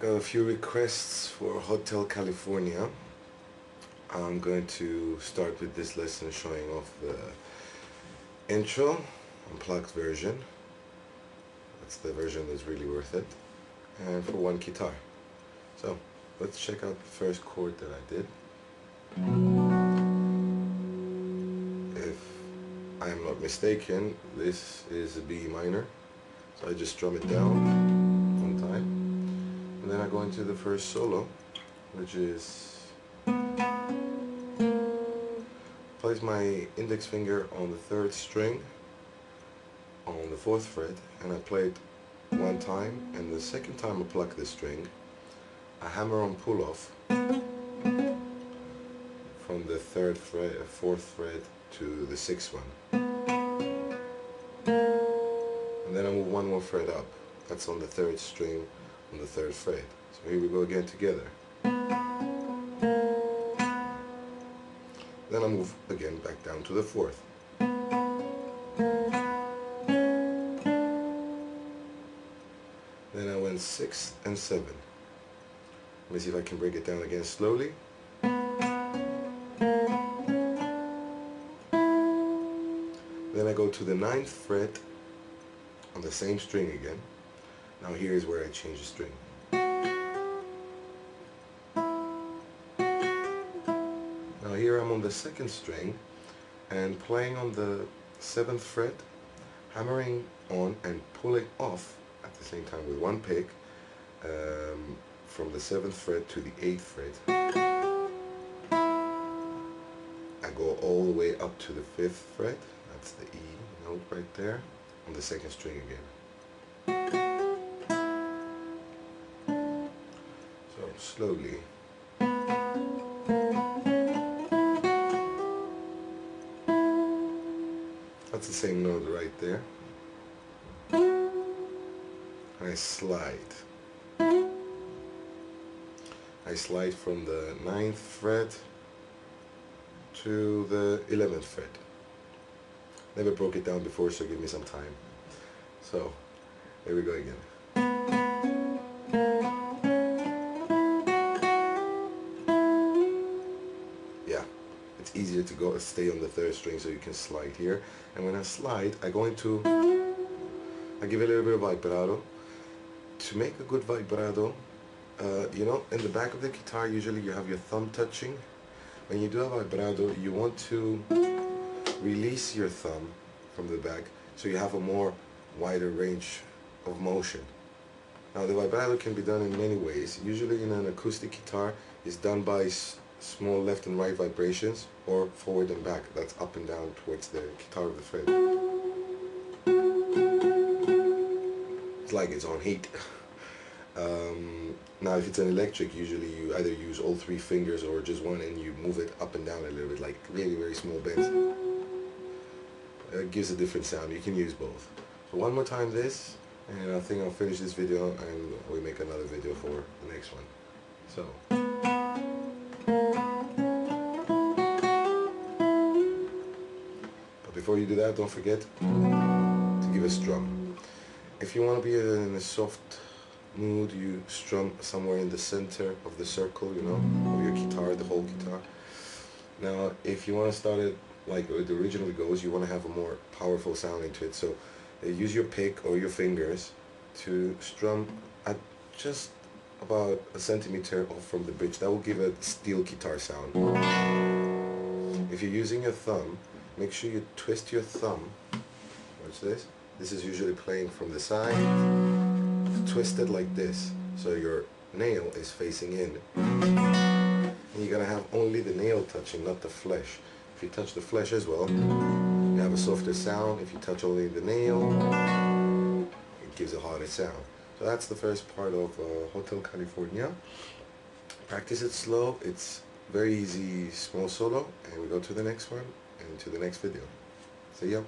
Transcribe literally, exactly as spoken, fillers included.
got a few requests for Hotel California. I'm going to start with this lesson showing off the intro, unplugged version. That's the version that's really worth it, and for one guitar. So let's check out the first chord that I did. If I'm not mistaken, this is a B minor, so I just strum it down one time, and then I go into the first solo, which is place my index finger on the third string on the fourth fret, and I play it one time, and the second time I pluck this string, I hammer on pull off from the third fret, fourth fret to the sixth one, and then I move one more fret up. That's on the third string on the third fret. So here we go again together. Then I move again back down to the fourth. Then I went sixth and seven. Let me see if I can break it down again slowly. Then I go to the ninth fret on the same string again. Now here is where I change the string. Now here I'm on the second string and playing on the seventh fret, hammering on and pulling off at the same time with one pick um, from the seventh fret to the eighth fret. I go all the way up to the fifth fret, that's the E note right there, on the second string again. So slowly. That's the same note right there. I slide. I slide from the ninth fret to the eleventh fret. Never broke it down before, so give me some time. So here we go again. Yeah. It's easier to go and stay on the third string, so you can slide here. And when I slide, I go into, I give a little bit of vibrato. To make a good vibrato, uh, you know, in the back of the guitar, usually you have your thumb touching. When you do a vibrato, you want to release your thumb from the back, so you have a more wider range of motion. Now the vibrato can be done in many ways. Usually in an acoustic guitar, it's done by small left and right vibrations, or forward and back, that's up and down towards the guitar of the fret. It's like it's on heat. Um, now if it's an electric, usually you either use all three fingers or just one, and you move it up and down a little bit, like really very small bends. It gives a different sound. You can use both. So one more time this, and I think I'll finish this video and we make another video for the next one. So. Before you do that, don't forget to give a strum. If you want to be in a soft mood, you strum somewhere in the center of the circle, you know, of your guitar, the whole guitar. Now, if you want to start it like it originally goes, you want to have a more powerful sound into it. So uh, use your pick or your fingers to strum at just about a centimeter off from the bridge. That will give a steel guitar sound. If you're using your thumb, make sure you twist your thumb. Watch this. This is usually playing from the side. Twist it like this, so your nail is facing in. And you're gonna have only the nail touching, not the flesh. If you touch the flesh as well, you have a softer sound. If you touch only the nail, it gives a harder sound. So that's the first part of uh, Hotel California. Practice it slow. It's very easy, small solo, and we go to the next one. And to the next video. See ya.